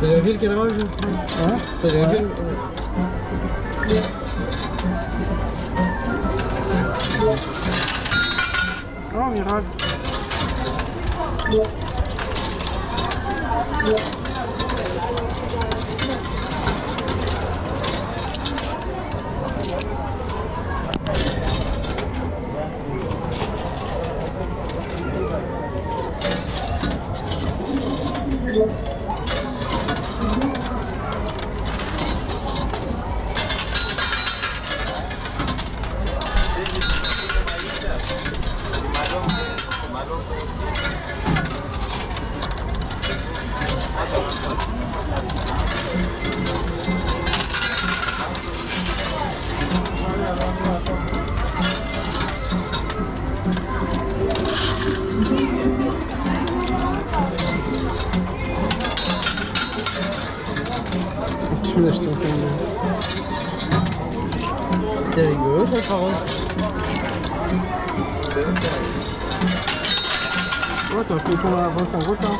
Do wielkie drogi? To wielkie. O, nie robi. There you go, my parole. Ouais, t'as fait ton avance en route, hein.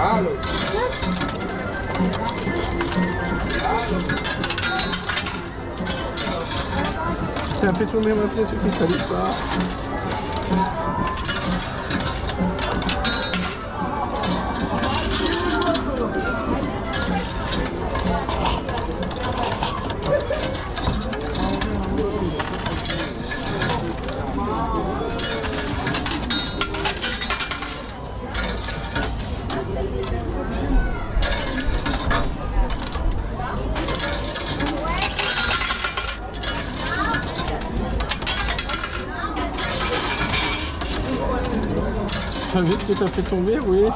Allô. T'as fait tourner ma flèche qui s'allume pas. T'as vu ce que t'as fait tomber, oui.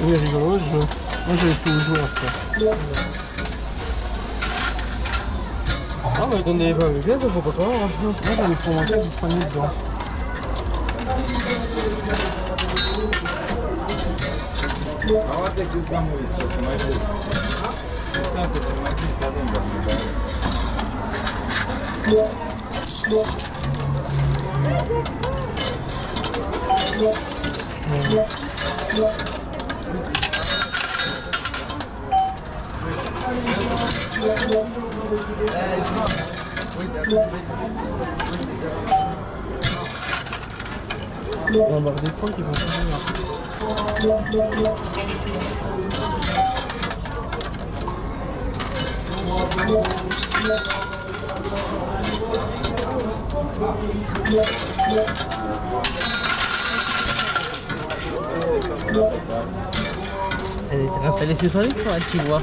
Il est rigolo ce jeu. Moi j'avais pu le jouer après. Ah bah donnez pas les pièces, pourquoi pas. Moi j'avais pour manger du poignet dedans. Il va y avoir des points qui vont venir. Elle était rappelée ses 5 sur la petite voix.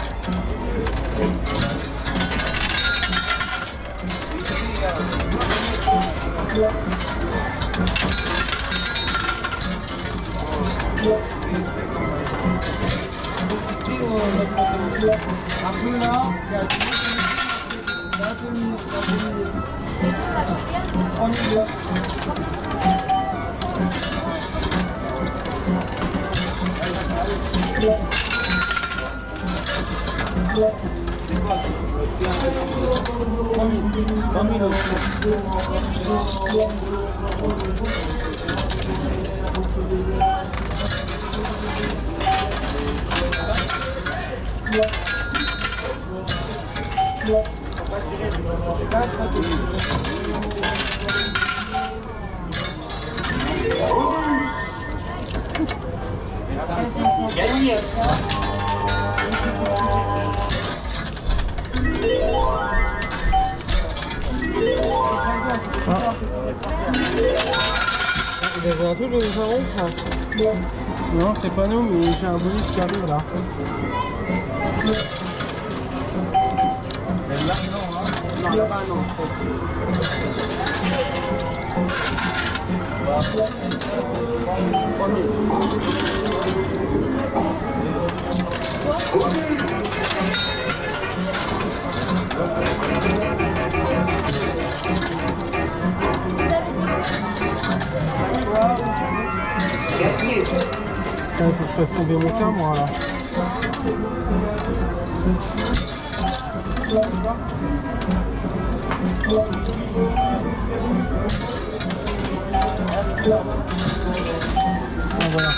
Thank you. J'ai un truc de savon, ça. Non, c'est pas nous, mais j'ai un bonus qui arrive là. Et là, non, hein. Là-bas, non. Il faut que je fasse tomber mon cas, moi là. Ah, voilà.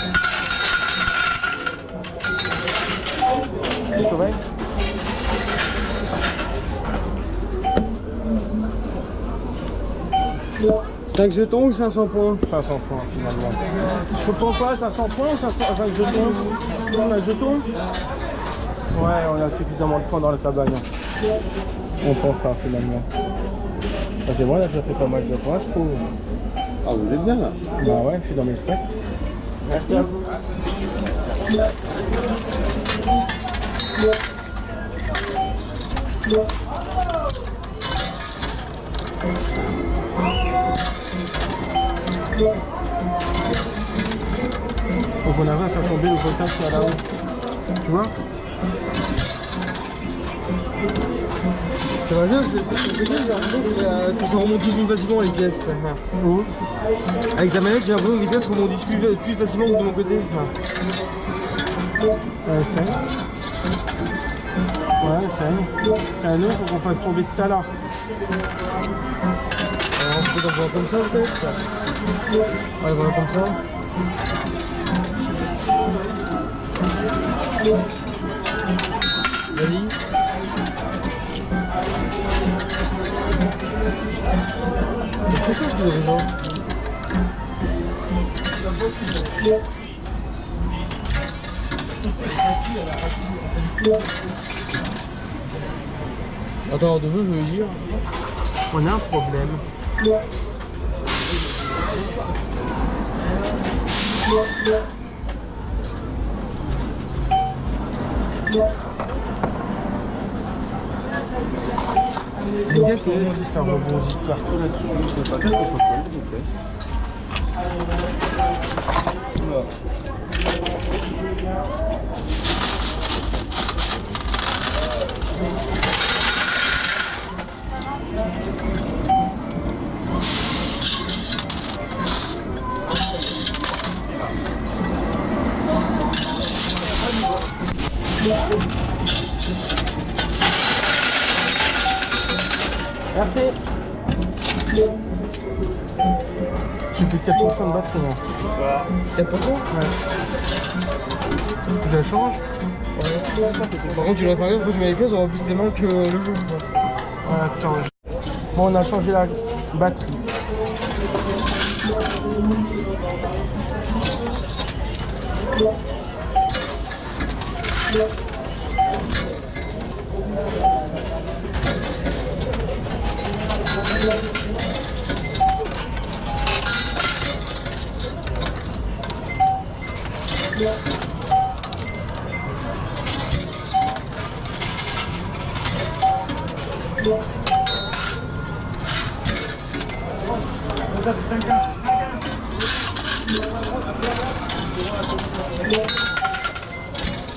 Tu surveilles ? Cinq jetons ou 500 points? 500 points finalement. Je prends quoi, 500 points ou 5 jetons? On a le jeton? Ouais, on a suffisamment de points dans le tabac. On prend ça finalement. Parce que moi là j'ai fait pas mal de points je trouve. Ah vous êtes bien là? Bah ouais, je suis dans mes specs. Merci à vous. Faut qu'on arrive à faire tomber le voltage qui est là-haut. Tu vois? Ça va bien, je remonte plus facilement les pièces. Oh. Avec ta manette, j'ai l'impression que les pièces remontent plus facilement que de mon côté. Ouais, c'est ça. Ouais, c'est ça. Nous, il faut qu'on fasse tomber ce tas-là. On peut voir comme ça peut-être. On va le voir comme ça. Vas-y. C'est quoi ce raison? Attends, de jeu, je veux dire. On a un problème. Les gars, c'est juste ça rebondit partout là-dessus. C'est pas quelque chose, s'il vous plaît. Merci. J'ai plus de 4% de batterie. 4% ? Ouais. Je la change. Ouais. Par contre, tu l'as parlé, je mets les pièces, on aura plus les mains que le jeu. Voilà, putain. Bon, on a changé la batterie.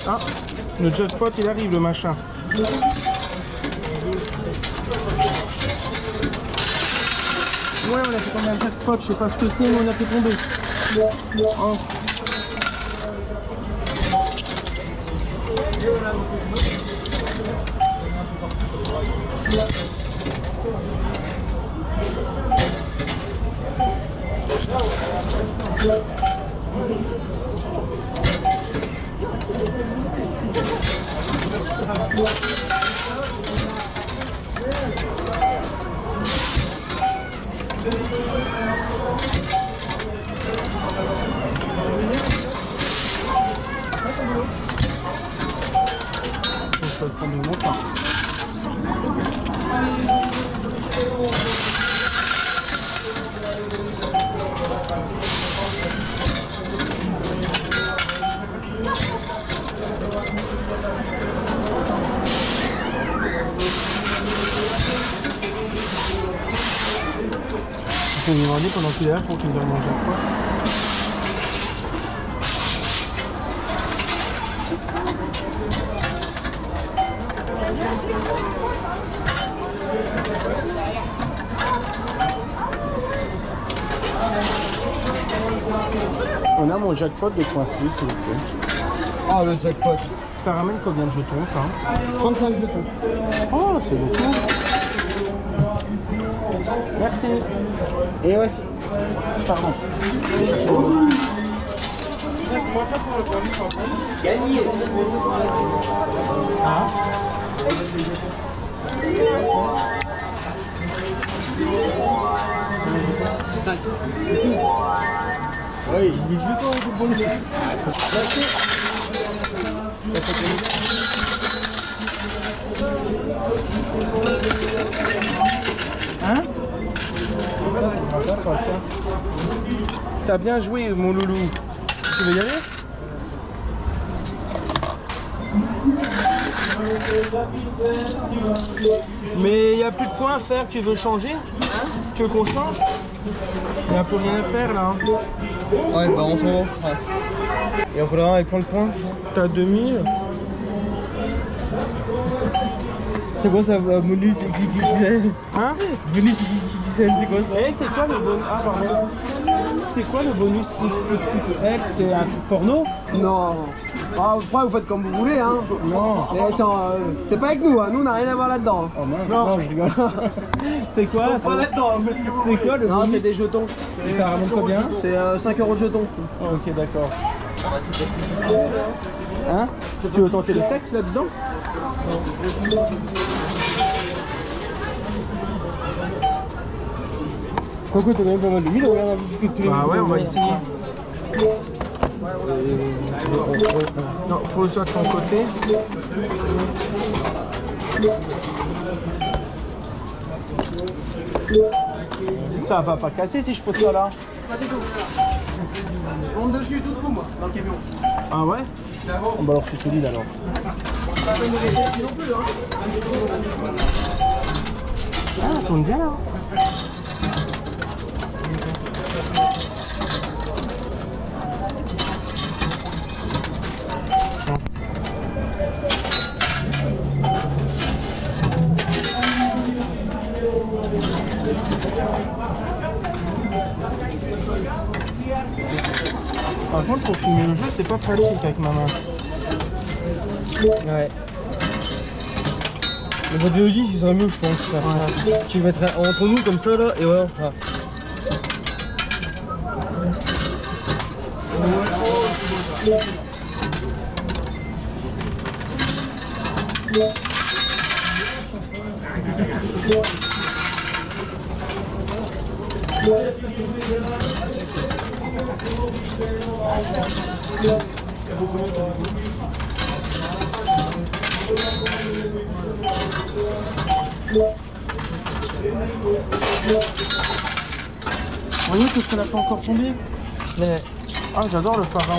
Ah, le jackpot il arrive, le machin. Ouais, on a fait tomber un jackpot, je sais pas ce que c'est, mais on a fait tomber. Oh. Je vais lui demander pendant qu'il est là pour qu'il me donne mon jackpot. On a mon jackpot de 3,6 s'il vous plaît. Ah, le jackpot. Ça ramène combien de jetons ça? 35 jetons. Oh, c'est beaucoup. Merci. Et ouais. Pardon. Gagné. Ah. Oui, il est juste au bout de l'eau. Hein? T'as bien joué, mon loulou. Tu veux y aller? Mais il n'y a plus de points à faire, tu veux changer? Tu veux qu'on change? Il n'y a plus rien à faire là. Ouais, bah on s'en va. Et on voudra avec combien de points? T'as 2000. C'est quoi ça? Bonus et qui disait? Hein? Bonus et qui disait, c'est quoi ça? Eh, c'est quoi le bonus? Ah, pardon. C'est quoi le bonus XXXL? C'est un truc porno? Non. Ah, après vous faites comme vous voulez hein. Non. C'est pas avec nous hein, nous on n'a rien à voir là-dedans. Oh mince, non je rigole. C'est quoi là? C'est quoi le bonus? Non c'est des jetons. Et ça ramène combien? C'est 5 € de jetons. Oh, ok d'accord. Hein? Tu veux tenter le sexe là-dedans? Coco t'as quand même pas mal de mille, regarde la vidéo que tu veux. Bah ouais on va essayer. Non, faut le sortir de ton côté. Ça va pas casser si je pose ça là. Pas du tout. Je monte dessus tout le coup moi, dans le camion. Ah ouais? Oh, bah alors c'est solide alors. Ah, elle tourne bien là. Par contre, pour filmer le jeu, c'est pas pratique avec ma main. Ouais. Le mode logique, il serait mieux, je pense. Ouais. Tu vas être entre nous comme ça, là, et ouais. Ah. Voyez que ça n'a pas encore tombé. Mais ah, j'adore le pharaon.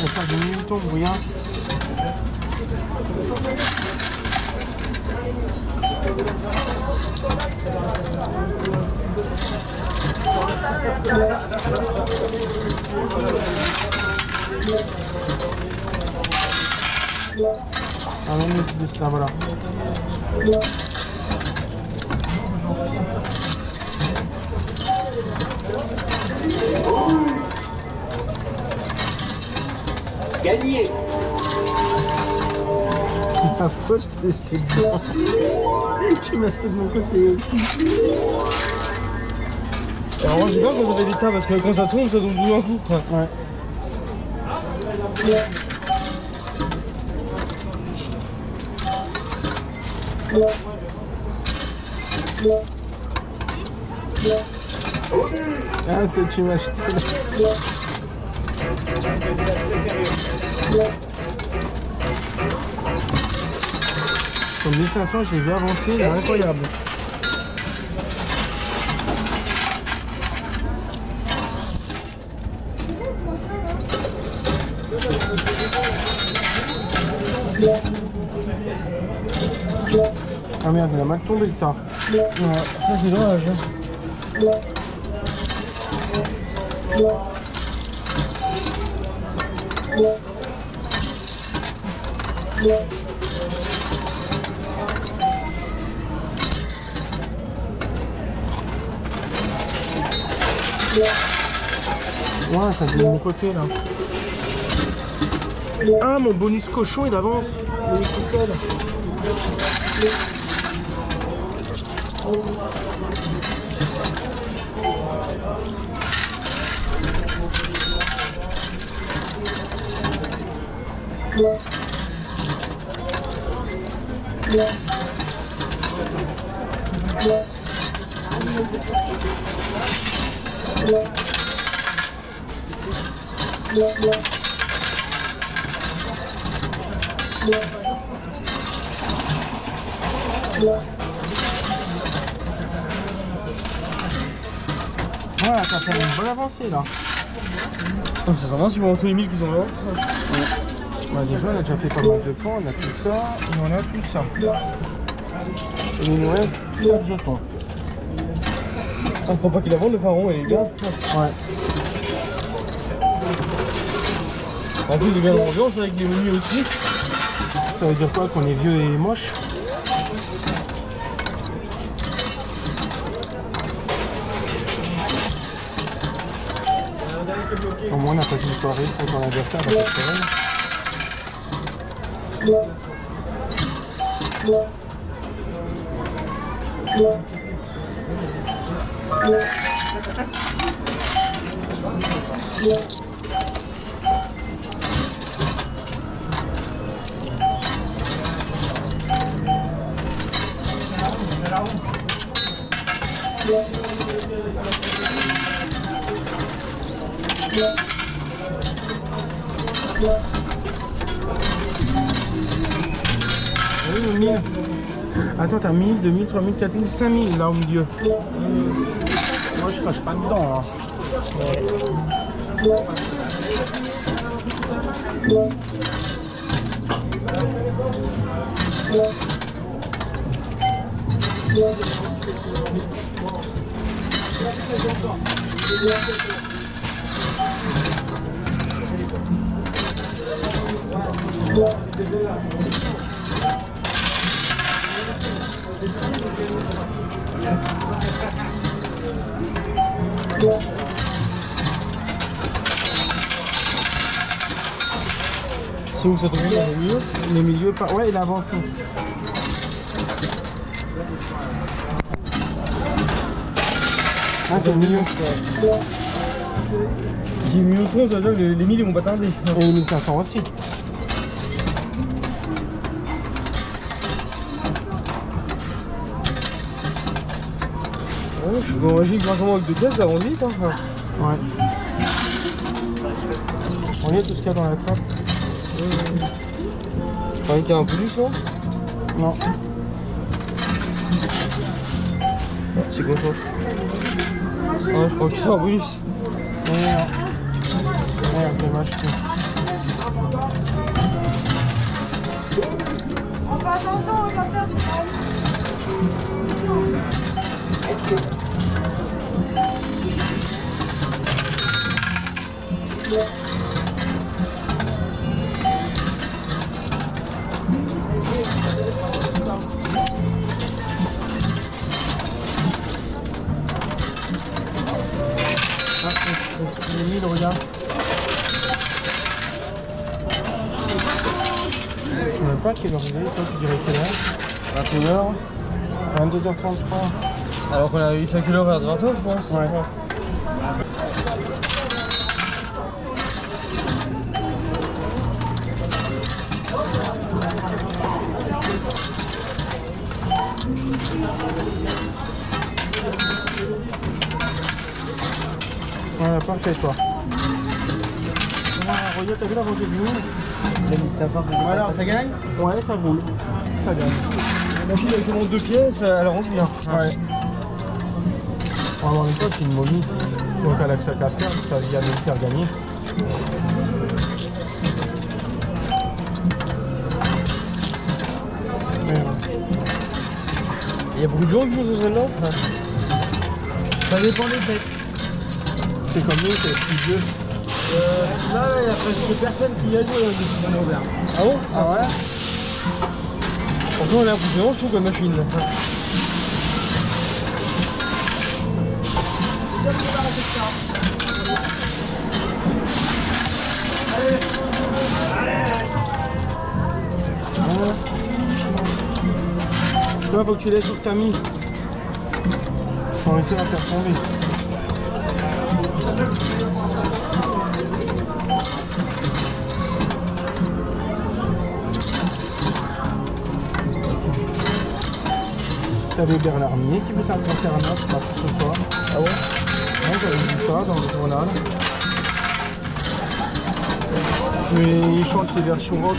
on passe des moutons, regarde. Ah non, mais c'est ça, voilà. Gagné. C'est pas faux, je te l'ai acheté. Tu m'as acheté de mon côté aussi. Alors moi je sais pas quand ça fait des tas parce que quand ça tombe, ça tombe tout d'un coup. Ouais. Ah c'est tu m'as acheté. Comme 1500, j'ai vu avancer, c'est incroyable. Ah merde, il a mal tombé le tas. Ça c'est dommage. Ouais, ça c'est de mon côté là. Ah, mon bonus cochon il avance. Il est tout seul. Voilà, ça fait une bonne avancée là. Ça sent bien si vous voyez tous les milles qu'ils ont là. Bah, déjà, on a déjà fait pas mal de points, on a tout ça, et on a tout ça. Et il nous reste 4 jetons. On ne croit pas qu'il avance le pharaon et les gars. Ouais. En plus, il y a de l'ambiance avec des menus aussi. Ça veut dire quoi? Qu'on est vieux et moche? Au moins, on n'a pas une soirée pour ton adversaire dans cette semaine. Oui, attends, t'as 1000, 2000, 3000, 4000, 5000 là au milieu. Moi je crache pas dedans. Hein. C'est où que ça tombe? Le milieu pas. Ouais, il a avancé. Ah, c'est le milieu. 10 millions de francs, ça veut dire que les 1000 ils vont pas tarder. Et les 1500 aussi. Ouais, je vais enregistrer grâce à moi avec deux pièces, ça avance vite. Hein. Ouais. On regarde tout ce qu'il y a dans la trappe. Je croyais qu'il y a un peu plus, non? Non. C'est quoi ça? Ah, je crois que c'est un bonus. Merde, c'est dommage. On fait attention aux affaires du travail. Le regarde. Je sais même pas quelle heure il est, toi tu dirais quelle heure? 21h, 22h33. Alors qu'on a eu 5 heures à 20h je pense. Ouais. Voilà, parfait toi. Regarde, t'as vu la rangée du monde. Alors, ça gagne? Ouais, ça roule. Ça gagne. La fille, elle commande 2 pièces, elle rentre bien. Ouais. En même temps, c'est une momie. Donc, elle a que ça qu'à faire, ça vient de le faire gagner. Il y a beaucoup de gens qui jouent aux jeux là. Ça dépend des têtes. C'est comme nous, c'est plus vieux. Là, il n'y a presque personne qui a joué dans le ouvert. Ah bon? Ah ouais. Pourtant, on a l'air plus grand, je trouve, comme machine. Là. Allez. Toi, faut que tu laisses toute ta mine. On va essayer de la faire tomber. T'avais Bernard Mier qui veut faire un concert à Nantes, pas pour ce soir. Ah ouais? Ouais, j'avais vu ça dans le journal. Mais il chante les versions rock.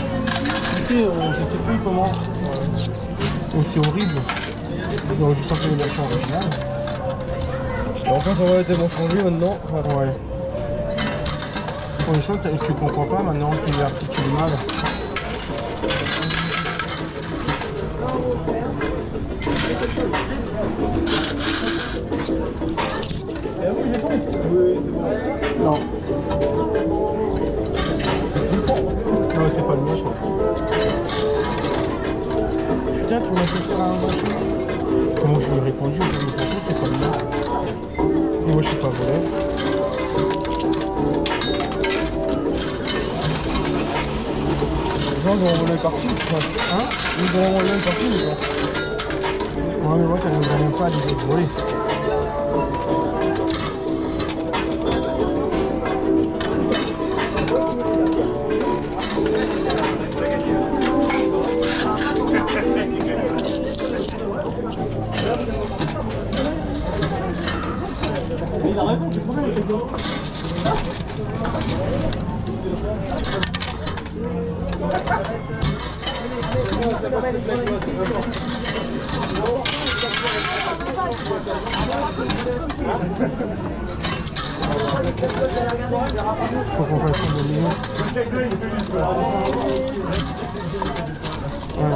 Tu sais, je sais plus comment. C'est horrible. Ils auraient dû chanter les versions originales. En fait, on va être bon changé maintenant. Ouais. Pour les choses, tu comprends pas maintenant que tu articules mal. Non. Non, c'est pas le mot, je crois. Putain, tu m'as fait faire un machin. Comment je lui ai répondu? Je lui ai répondu, c'est pas le mot. Moi je suis pas volé. Les gens vont voler partout, hein? Ils vont voler partout, les gens. Ouais mais moi ça ne me donne pas l'idée de voler. Faut qu'on fasse une bonne ligne. Voilà.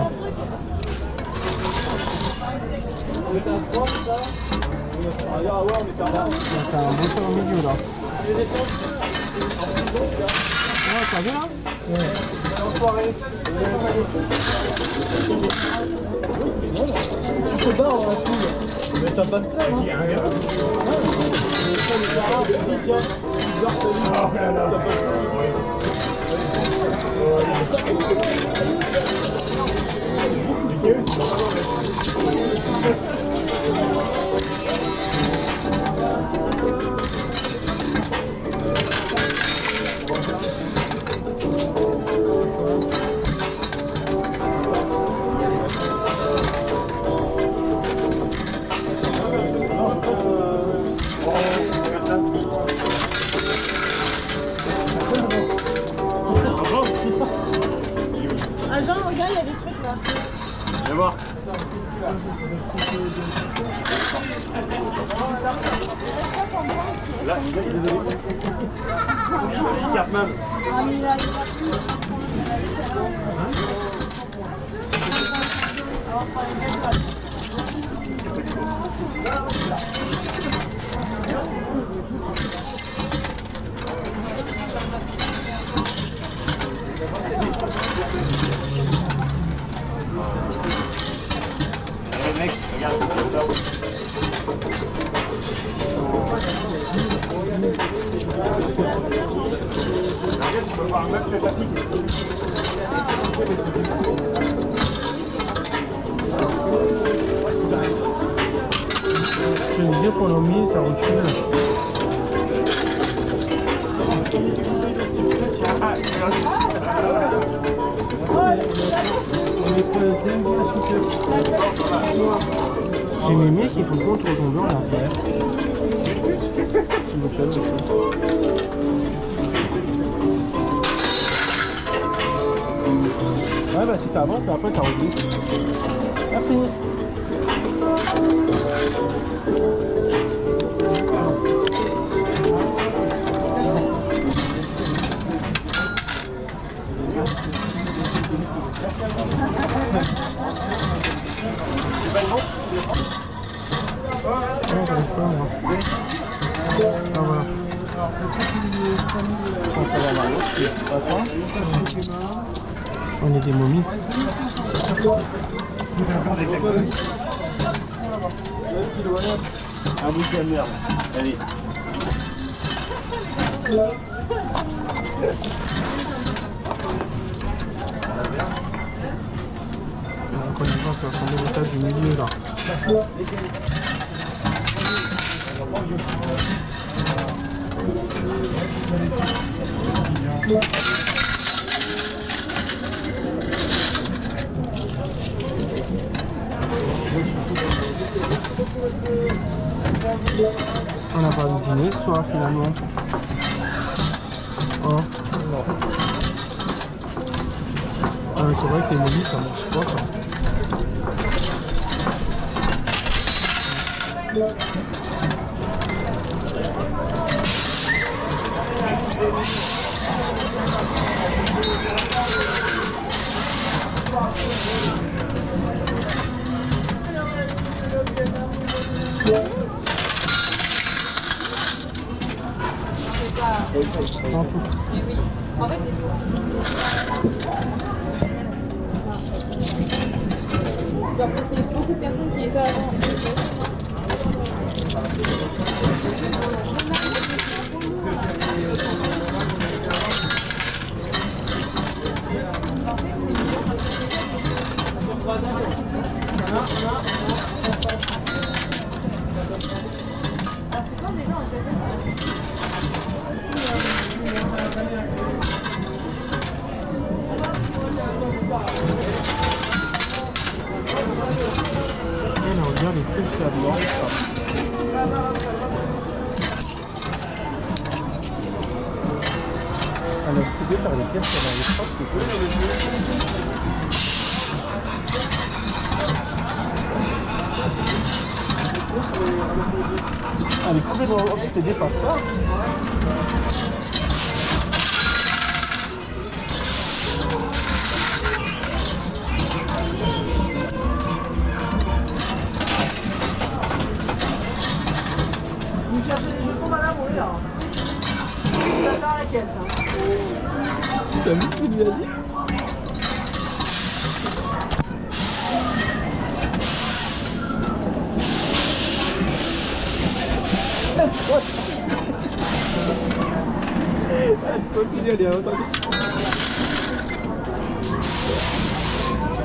T'as un beau sol au milieu là. Ouais, t'as vu là? Tu te barres dans la foule. Mais t'as pas de crème, hein? Oh là là.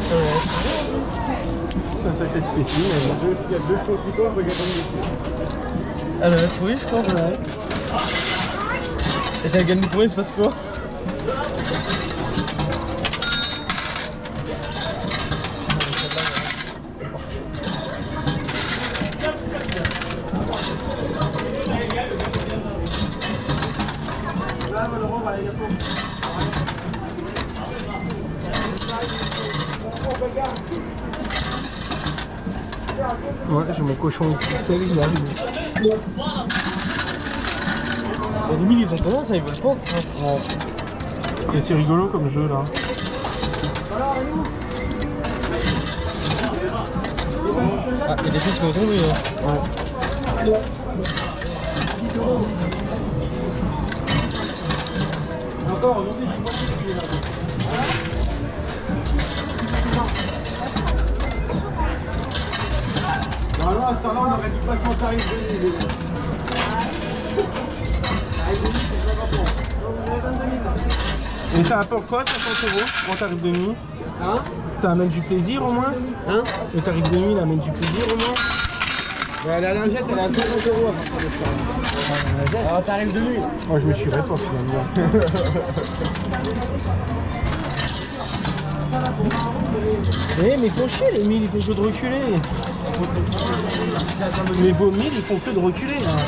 C'est un sacré spécimen. Il y a deux conséquences de gâteau. Elle avait trouvé, je pense. Ouais. Et si elle gagne pour il se passe quoi? Ouais, j'ai mon cochon XXL, il arrive. Les limite, ils ont tendance, ils veulent pas. Ouais. Et c'est rigolo comme jeu là. Ah, il y a des choses qui vont tomber là. Ouais. Encore aujourd'hui, je crois que alors à ce temps-là, on aurait dû pas qu'on t'arrive de l'île. Mais ça apporte quoi 50 € quand t'arrives de nuit? Hein? Ça amène du plaisir au moins? Hein? Le tarif de nuit, il amène du plaisir au moins? Bah, la lingette, elle est à 50 € à partir de ça. Alors t'arrives de nuit? Oh, je me suis répandu finalement. Eh, mais ils font chier les milles, ils font que de reculer. Les beaux milles, ils font que de reculer. Oh.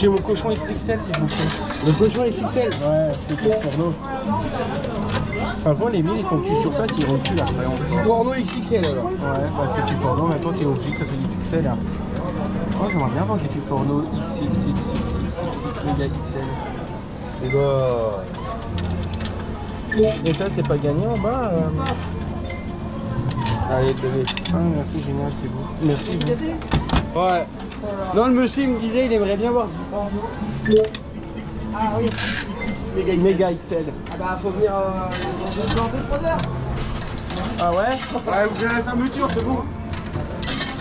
J'ai mon cochon XXL, s'il vous plaît. Le cochon XXL? Ouais, c'est tout pour nous. Avant les milles, ils font que tu surpasses, ils reculent après. Porno XXL alors? Ouais, bah c'est du porno, maintenant c'est obligé que ça fait XXL là. Oh, j'aimerais bien vendre du porno XXL. Et bah... Et ça, c'est pas gagné en bas. Allez, bébé. Ah, merci, génial, c'est beau. Merci. Vous. Ouais. Non, le monsieur il me disait, il aimerait bien voir du porno. Ah oui. Méga XL. Ah bah faut venir dans 2-3 heures. Ah ouais? Ouais, vous avez la fermeture, c'est bon.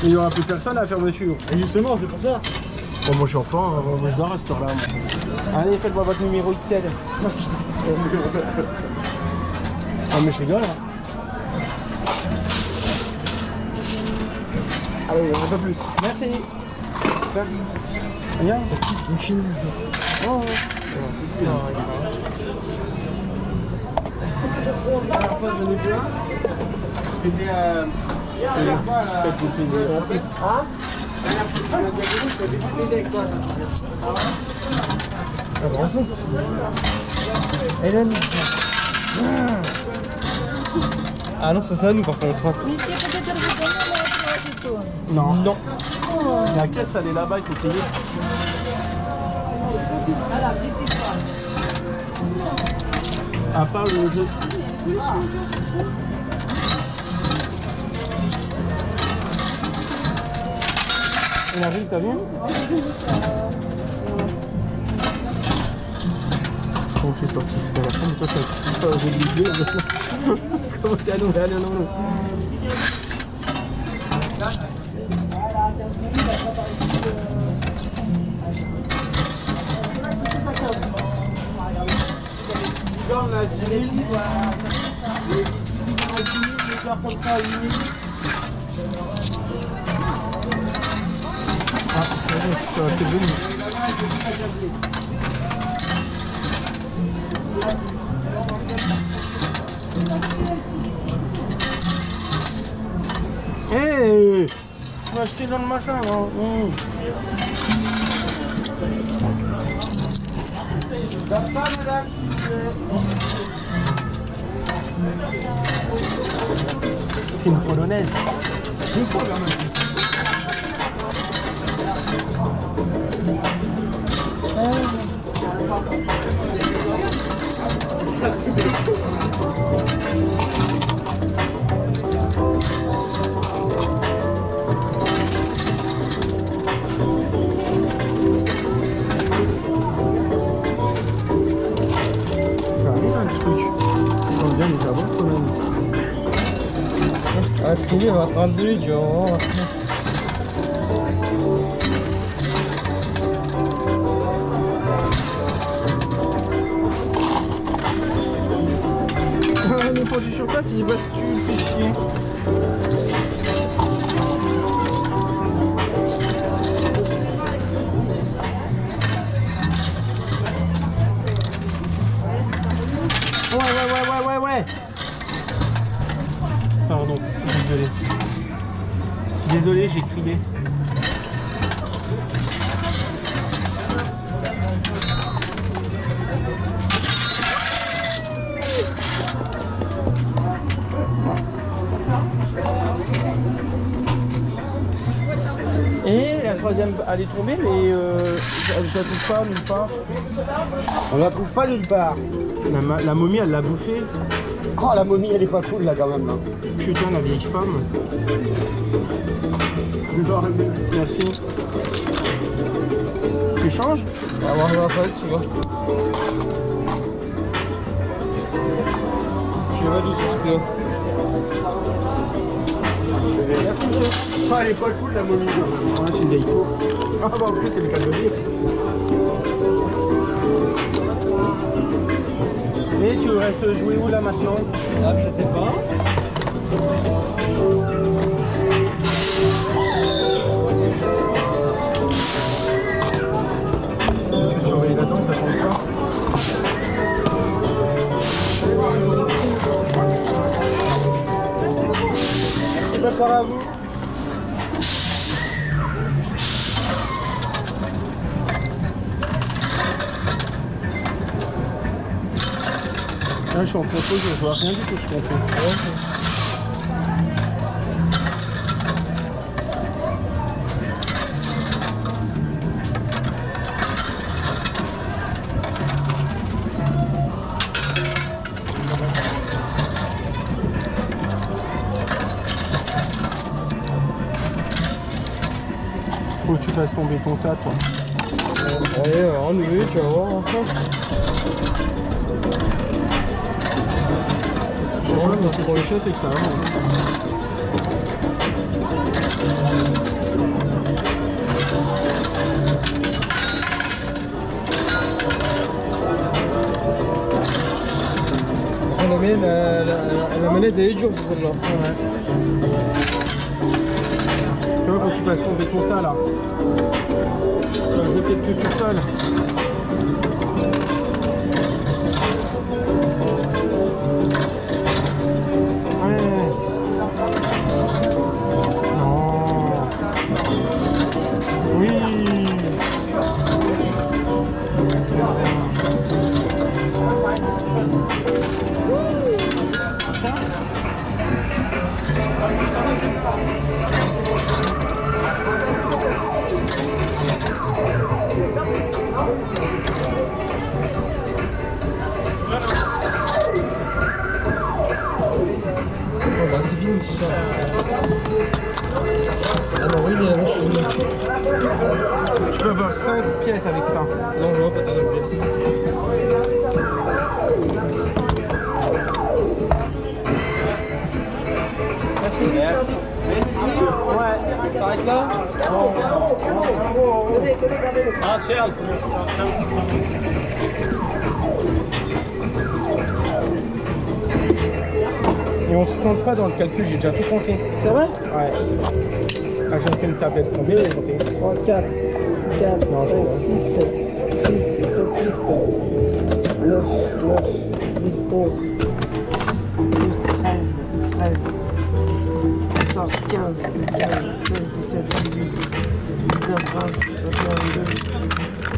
Il y aura plus personne à la fermeture. Et justement, c'est pour ça. Bon, moi je suis enfant, moi je dois rester là. Moi. Allez, faites-moi votre numéro XL. Ah mais je rigole. Hein. Allez, on ne peut plus. Merci. Salut. Bien. C'est qui une chine. Oh, ouais. Ah non, ça c'est à nous par contre. Non, non. La caisse elle est là-bas, il faut payer. À part le jeu. On arrive, t'as vu? Bon, je sais pas si c'est la fin, mais toi, ça va oublier. Comment t'es allé? Allez, non. Hey, tu vas acheter dans le machin, hein. Zaczynamy reakcję. Sin coronel. Sin coronel. 아, 그게 막 안 들리죠. Le produit sur place, il bascule, fait chier. Ouais. Pardon, désolé. Désolé, j'ai crié. Et la troisième, elle est tombée, mais je la trouve pas nulle part. On la trouve pas nulle part. La momie, elle l'a bouffée. Oh, la momie, elle est pas cool là quand même. Hein. Putain, la vieille femme. Merci. Tu changes? On va voir la palette, tu vois. Je vais pas du tout ce que. Ah, elle est pas cool la momie. Ah, c'est une vieille peau. Ah, bah en plus, c'est le cas de dire. Et tu restes jouer où là maintenant? Ah, je sais pas. Tu surveilles la danse, ça change pas. C'est pas par à vous. Là, je suis en contrôle, je ne vois rien du tout ce qu'on fait. Faut que tu fasses tomber ton tas, toi. Allez, enlever, tu vas voir. Le problème pour le chat, c'est que ça a vraiment... La manette, elle est dure pour celle-là. Ouais. Tu vois, quand tu passes tomber ton tas, là. Tu vas jouer peut-être que tout seul. Je peux avoir 5 pièces avec ça. Non, je vois pas 5 pièces. Merci. Ouais. T'arrêtes là? Non. Ah, tiens. Et on se compte pas dans le calcul, j'ai déjà tout compté. C'est vrai? Ouais. Ah, j'ai pris une tablette. Combien j'ai compté? 3, 4, 4, non, 5, 6, 7, 6, 7, 8, 9, 10, 11, 12, 13, 14, 15, 16, 17, 18, 19, 20, 21, 22.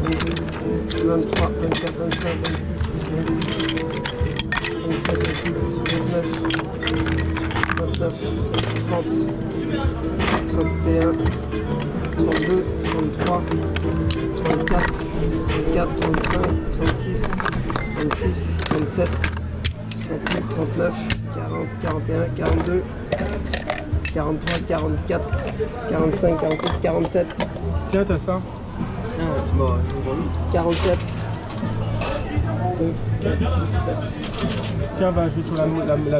23, 24, 25, 26, 27, 28, 29, 30, 31, 32, 33, 34, 34, 35, 36, 36, 37, 38, 39, 40, 41, 42, 43, 44, 45, 46, 47. Tiens, t'as ça? Bon, 47. 2, 4, 6, 7. Tiens, va jouer sur la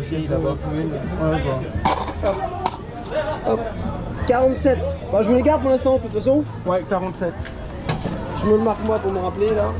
vieille là-bas. Ouais, bah. Hop. Hop. 47. Bah, je me les garde pour l'instant, de toute façon. Ouais, 47. Je me le marque moi pour me rappeler là.